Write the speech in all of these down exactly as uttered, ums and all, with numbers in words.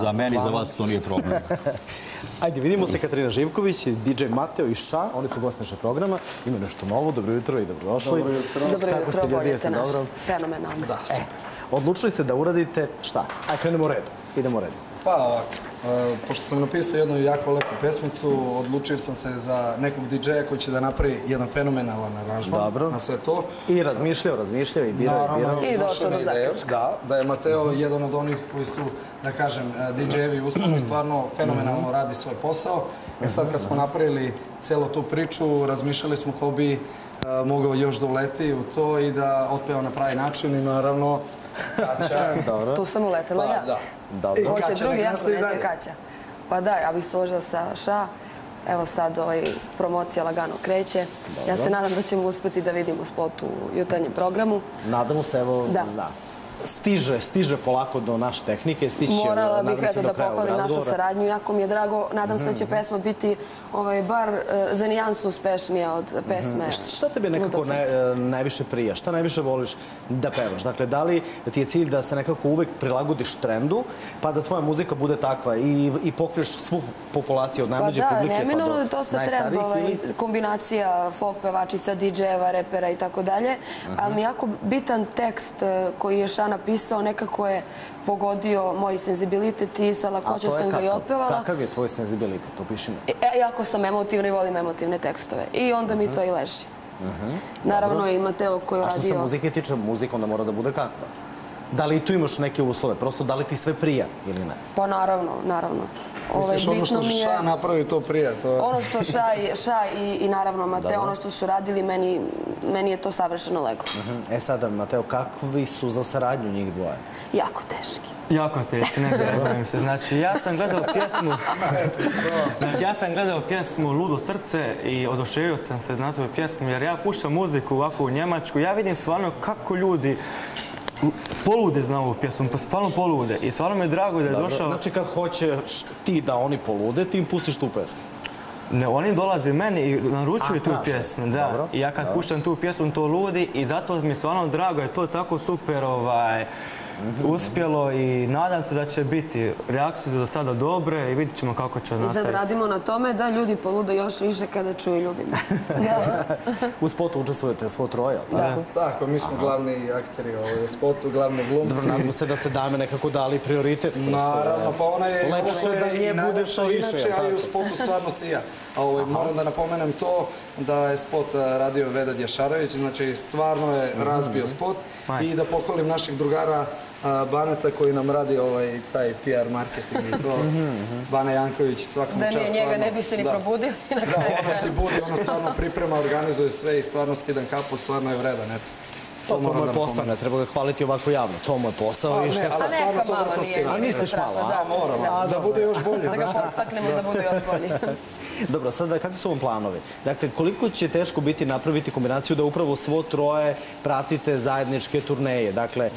Za meni i za vas to nije problem. Ajde, vidimo se Katarina Živković, D J Mateo i Ša, oni su gosti našeg programa. Ima nešto novo, dobro jutro i dobrodošli. Dobro jutro. Dobro jutro, bolje ste naš. Fenomenalno. Odlučili ste da uradite šta? Aj, krenemo redom. Idemo redom. Pa ovako, pošto sam napisao jednu jako lepu pesmicu, odlučio sam se za nekog D J-a koji će da napravi jedan fenomenalan aranžman na sve to. I razmišljao, razmišljao i birao i birao. I došao do zaključka. Da je Mateo jedan od onih koji su, da kažem, D J-evi uspješni, stvarno fenomenalno radi svoj posao. I sad kad smo napravili celu tu priču, razmišljali smo ko bi mogao još da uleti u to i da otpeva na pravi način i naravno Kaća. Tu sam uletela ja. Hoće drugi, ja sam neće Kaća. Pa da, ja bih složila sa Ša. Evo sad promocija lagano kreće. Ja se nadam da ćemo uspeti da vidimo spot u jutarnjem programu. Nadamo se, evo, da. Stiže, stiže polako do naše tehnike. Morala bih da pohvalim našu saradnju. Jako mi je drago. Nadam se da će pesma biti bar za nijansu uspešnija od pesme. Šta tebe nekako najviše prija? Šta najviše voliš da pevaš? Dakle, da li ti je cilj da se nekako uvek prilagodiš trendu pa da tvoja muzika bude takva i pokriješ svu populaciju od najmlađe publike pa do najstarijih? Pa da, neminovno je to sa trendom, kombinacija folk pevačica, D J-eva, repera i tako dalje. Ali mi je jako bitan tekst koji je Ša napisao, nekako je pogodio moj senzibilitet i sa lakoćom sam ga i otpevala. Kakav je tvoj senzibilitet? Opiši mi. Jako sam emotivna i volim emotivne tekstove. I onda mi to i leži. Naravno i Mateo koji radio... A što se muzike tiče, muzika onda mora da bude kakva? Da li i tu imaš neke uslove? Prosto da li ti sve prija ili ne? Pa naravno, naravno. Misliš ono što Ša napravi to prija? Ono što Ša i naravno Mateo, ono što su radili, meni je to savršeno leglo. E sada, Mateo, kakvi su za saradnju njih dvoje? Jako teški. Jako teški, ne zaboravim se. Znači, ja sam gledao pjesmu... Znači, ja sam gledao pjesmu Ludo srce i oduševio sam se na toj pjesmu, jer ja puštam muziku ovako u Njemačku, ja vidim stvarno kako ljudi polude zna ovu pjesmu, stvarno polude i stvarno mi je drago da je došao... Znači kad hoćeš ti da oni polude, ti im pustiš tu pjesmu? Ne, oni dolaze meni i naručuju tu pjesmu, da. I ja kad puštam tu pjesmu, to ludi i zato mi je stvarno drago, je to tako super uspjelo i nadam se da će biti reakcije do sada dobre i vidit ćemo kako će nastaviti. I sad radimo na tome da ljudi polude još više kada čuju Ljubim. U spotu učestvujete svo troje, tako? Tako, mi smo glavni akteri u spotu, glavni glumci. Dobro, nadam se da ste dame nekako dali prioritet. Naravno, pa ona je lepše da nje bude što više. A i u spotu stvarno sija. Moram da napomenem to da je spot radio Vedad Ješarević, znači stvarno je razbio spot i da pohvalim naših drugara Baneta koji nam radi taj P R marketing i to. Bana Janković svakom čast. Da nije njega, ne bi se ni probudili. Da, ona se budi, ona stvarno priprema, organizuje sve i stvarno skidam kapu, stvarno je vredan, eto. To mu je posao, ne treba ga hvaliti ovako javno. To mu je posao i što sam... A stvarno to vrlo skidam. A misliš malo, a? Da, moramo. Da bude još bolje, znaš. Da ga podstaknemo da bude još bolje. Dobro, sada kakvi su vam planovi? Dakle, koliko će teško biti napraviti kombinaciju da upravo svo troje pratite zajedničke turneje? Dakle,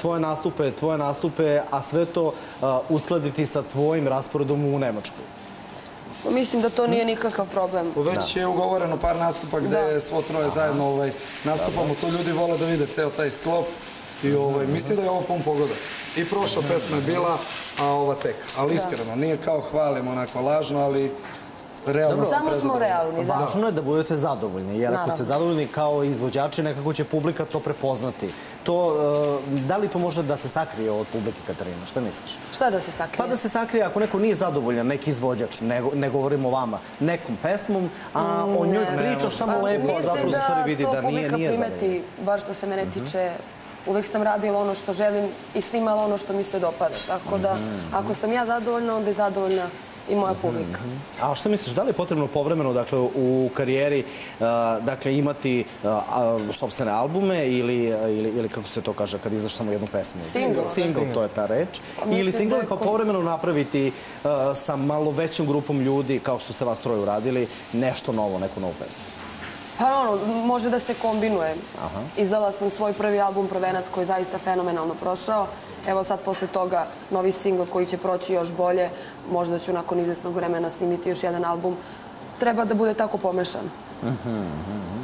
tvoje nastupe, tvoje nastupe, a sve to uskladiti sa tvojim rasporedom u Nemačkoj? Mislim da to nije nikakav problem. Već je ugovoreno par nastupa gde svo troje zajedno nastupamo. To ljudi vole da vide ceo taj sklop. I mislim da je ovo pun pogodak. I prošla pesma je bila, a ova tek. Ali iskreno, nije kao hvalim onako lažno, ali realno sam prezadovoljni. Samo smo realni, da. Važno je da budete zadovoljni, jer ako ste zadovoljni kao izvođači, nekako će publika to prepoznati. Da li to može da se sakrije od publike, Katarina? Šta misliš? Šta da se sakrije? Pa da se sakrije ako neko nije zadovoljan, neki izvođač, ne govorimo o vama, nekom pesmom, a o njoj priča samo lepo, a zapravo se stvari vidi da nije zadovoljna. Uvijek sam radila ono što želim i snimala ono što mi se dopada. Tako da, ako sam ja zadovoljna, onda je zadovoljna i moja publika. A što misliš, da li je potrebno povremeno, dakle, u karijeri, dakle, imati sopstvene albume ili, kako se to kaže, kad izdaš samo jednu pesmu? Single. Single, to je ta reč. Ili single, pa povremeno napraviti sa malo većom grupom ljudi, kao što ste vas troje uradili, nešto novo, neku novu pesmu. Pa ono, može da se kombinuje. Izdala sam svoj prvi album Prvenac koji je zaista fenomenalno prošao. Evo sad posle toga novi singl koji će proći još bolje. Možda ću nakon izvesnog vremena snimiti još jedan album. Treba da bude tako pomešano.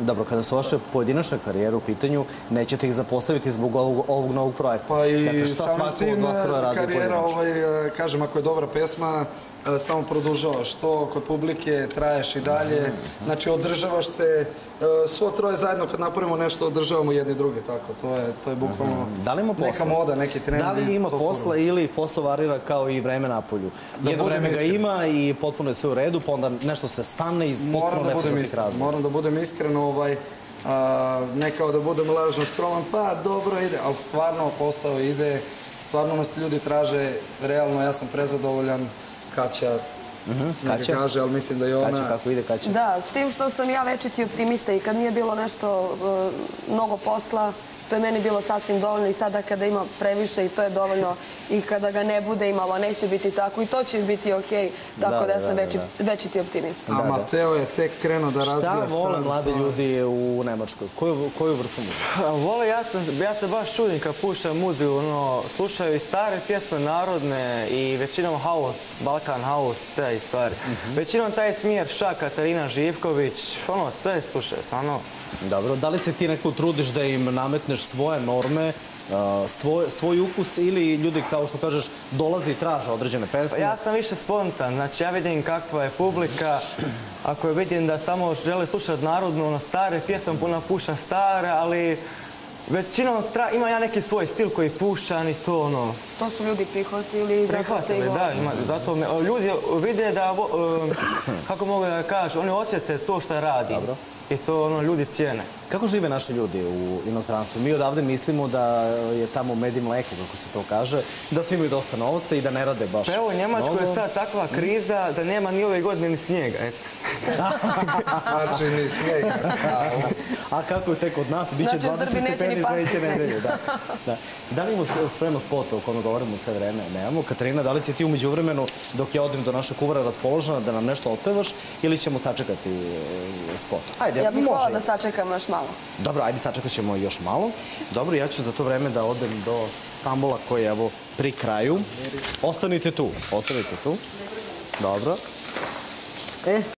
Dobro, kada su vaše pojedinačne karijere u pitanju, nećete ih zapostaviti zbog ovog novog projekta. Pa i samim tim karijera, kažem, ako je dobra pesma, samo produžavaš to, kod publike traješ i dalje, znači održavaš se, svo troje zajedno kad napravimo nešto, održavamo jedni druge, tako, to je bukvalno neka moda, neki trend. Da li ima posla ili posao varira kao i vreme na polju? Jedno vreme ga ima i potpuno je sve u redu, pa onda nešto sve stane i potpuno nepoznatih razloga. Moram da budem iskren, ne kao da budem lažno skroman, pa dobro ide, ali stvarno posao ide, stvarno nas ljudi traže, realno ja sam prezadovoljan. Kaća, neka kaže, ali mislim da je ona... Kaća, kako ide Kaća? Da, s tim što sam ja večiti optimista i kad nije bilo nešto, mnogo posla, to je meni bilo sasvim dovoljno i sada kada ima previše i to je dovoljno i kada ga ne bude imalo, neće biti tako i to će biti okej, tako da ja sam večiti optimista. A Mateo je tek krenuo da razvija srce. Šta vole mlade ljudi u Nemačkoj? Koju vrstu muzika? Vole, ja se baš čudim kad puštam muziku, slušaju i stare pjesme narodne i većinom house, Balkan house, te i stvari. Većinom taj smjer Ša, Katarina Živković, ono sve slušaju, stvarno. Dobro, da li se ti nekako trudiš da im nametneš svoje norme, svoj ukus ili ljudi, kao što kažeš, dolaze i traže određene pesme? Ja sam više spontan, znači ja vidim kakva je publika, ako je vidim da samo žele slušati narodno, ono stare pjesme, puno pušam stare, ali većinom ima ja neki svoj stil koji pušam i to ono... To su ljudi prihvatili i zato te i volim. Ljudi vide da, kako mogu da kažu, oni osjete to što radi. I to ljudi cijene. Kako žive naši ljudi u inostranstvu? Mi odavde mislimo da je tamo med i mleko, kako se to kaže, da svi imaju dosta novca i da ne rade baš. Evo, u Njemačkoj je sad takva kriza da nema ni ove godine ni snijega. Znači ni snijega. A kako je tek od nas? Biće dvadeset stepeni sledeće nedelje. Da li imamo spremno spota o kome govorimo sve vreme? Nemamo. Katarina, da li si ti umeđu vremenu dok ja odim do naše kuvara raspoložena da nam nešto otpevaš ili ćemo sačekati spota? Ja bih hvala da sačekamo još malo. Dobro, ajde, sačekat ćemo još malo. Dobro, ja ću za to vreme da odem do Stambola koji je, evo, pri kraju. Ostanite tu, ostanite tu. Dobro. E...